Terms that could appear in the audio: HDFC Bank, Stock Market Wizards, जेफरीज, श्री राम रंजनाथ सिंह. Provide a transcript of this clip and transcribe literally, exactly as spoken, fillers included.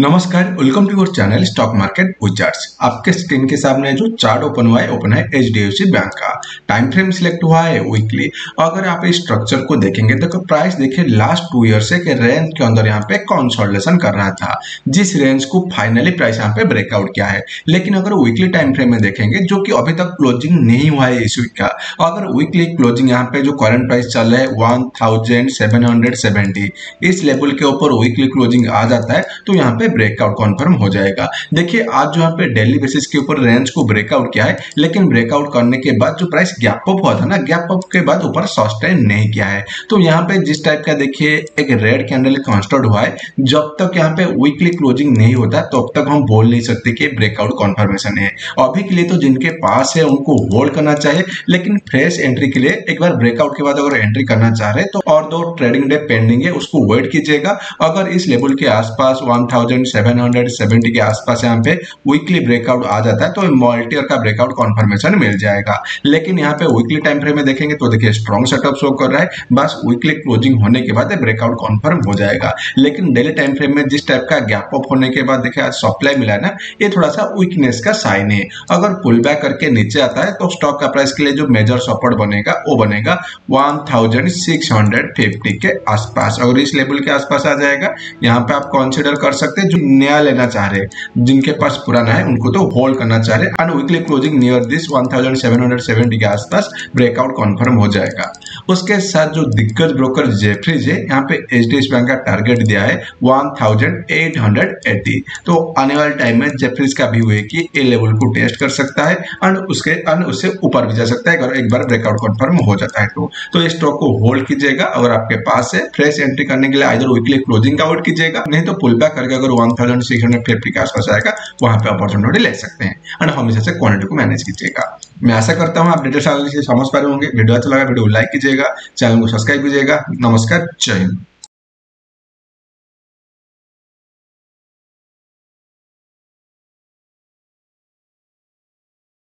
नमस्कार, welcome to your channel stock market wizards. आपके screen के सामने जो चार्ट ओपन हुआ है ओपन है H D F C bank का। टाइम फ्रेम सिलेक्ट हुआ है वीकली। अगर आप इस स्ट्रक्चर को देखेंगे तो प्राइस देखिए लास्ट टू ईयर से के रेंज के अंदर यहाँ पे कंसोलिडेशन कर रहा था, जिस रेंज को फाइनली प्राइस यहाँ पे ब्रेकआउट किया है। लेकिन अगर वीकली टाइम फ्रेम में देखेंगे जो की अभी तक क्लोजिंग नहीं हुआ है इस वीक का, अगर वीकली क्लोजिंग यहाँ पे जो करंट प्राइस चल रहा है one thousand seven hundred seventy इस लेवल के ऊपर वीकली क्लोजिंग आ जाता है तो यहाँ पे ब्रेकआउट कॉन्फर्म हो जाएगा। देखिए आज जो यहाँ पे डेली बेसिस के ऊपर रेंज को ब्रेकआउट किया है, लेकिन ब्रेकआउट करने के बाद जो प्राइस गैप अप हुआ था ना, गैप अप के बाद ऊपर सस्टेन नहीं किया है। तो यहाँ पे जिस टाइप का देखिए एक रेड कैंडल कंस्ट्रक्ट हुआ है, जब तक यहाँ पे वीकली क्लोजिंग नहीं होता तब तो तक हम बोल नहीं सकते कि ब्रेकआउट कॉन्फर्मेशन है। अभी के लिए तो जिनके पास है उनको होल्ड करना चाहिए, लेकिन फ्रेश एंट्री के लिए एक बार ब्रेकआउट के बाद अगर एंट्री करना चाह रहे तो और दो ट्रेडिंग डे पेंडिंग है उसको वेट कीजिएगा। अगर इस लेवल के आसपास वन सेवन हंड्रेड सेवेंटी के आसपास यहाँ पे वीकली ब्रेकआउट आ जाता है तो मल्टी ईयर का ब्रेकआउट कॉन्फर्मेशन मिल जाएगा। लेकिन यहाँ पे वीकली टाइम फ्रेम में देखेंगे तो देखिए स्ट्रॉन्ग सेटअप शो कर रहा है, बस वीकली क्लोजिंग होने के बाद ब्रेकआउट कॉन्फर्म हो जाएगा। लेकिन डेली टाइम फ्रेम में जिस टाइप का गैप अप होने के बाद देखिए आज सप्लाई मिला है ना, ये थोड़ा सा वीकनेस का साइन है। अगर पुल बैक करके नीचे आता है तो स्टॉक का प्राइस के लिए जो मेजर सपोर्ट बनेगा वो बनेगा one thousand six hundred fifty के आसपास। अगर इस लेवल के आसपास आ जाएगा यहाँ पे आप कंसिडर कर सकते हैं। जो नया लेना चाह रहे हैं, जिनके पास पुराना है उनको तो होल्ड करना चाह रहे हैं। And weekly closing near this one thousand seven hundred seventy के आसपास ब्रेकआउट कॉन्फर्म हो जाएगा। उसके साथ जो दिग्गज ब्रोकर जेफरीज है यहाँ पे H D F C bank का टारगेट दिया है one thousand eight hundred eighty. तो आने वाले टाइम में जेफरीज का भी हुए कि ए लेवल को टेस्ट कर सकता है एंड उसके एंड उससे ऊपर भी जा सकता है अगर एक बार ब्रेकआउट कन्फर्म हो जाता है तो, तो ये स्टॉक को होल्ड कीजिएगा। अगर आपके पास है फ्रेश एंट्री करने के लिए आइदर वीकली क्लोजिंग का होल्ड कीजिएगा, नहीं तो पुल बैक करके अगर one thousand six hundred fifty के आसपास आएगा वहां पे अपॉर्चुनिटी ले सकते हैं। एंड हमेशा से क्वांटिटी को मैनेज कीजिएगा। मैं आशा करता हूँ आप डिटेल समझ पा रहे होंगे। वीडियो अच्छा लगा वीडियो लाइक कीजिएगा, चैनल को सब्सक्राइब कीजिएगा। नमस्कार, जय हिंद।